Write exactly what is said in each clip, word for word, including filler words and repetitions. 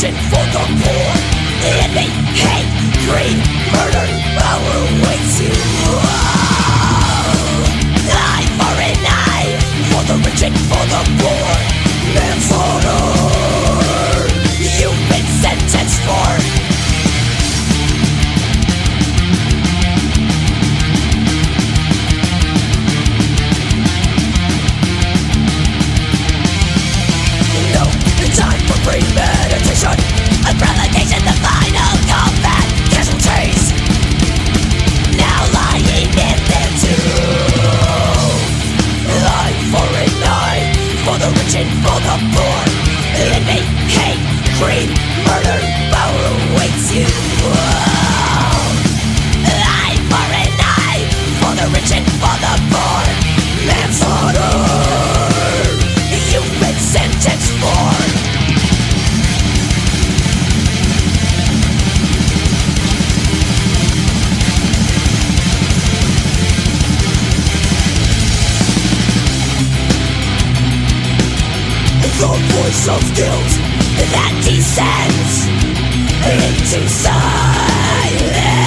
Action for the poor, enemy, hate, greed, murder, power waits you. Eye for an eye, for the rich and for the poor, manslaughter. You've been sentenced for. No, it's time for premeditation and provocation, the final combat. Casualties now lying in their tomb. Eye for an eye, for the rich and for the poor. Envy, hate, greed, murder, power awaits you. Eye for an eye, for the rich and for the poor. Manslaughter. You've been sentenced for. The voice of guilt that descends into silence.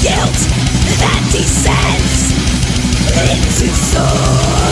Guilt that descends into soul.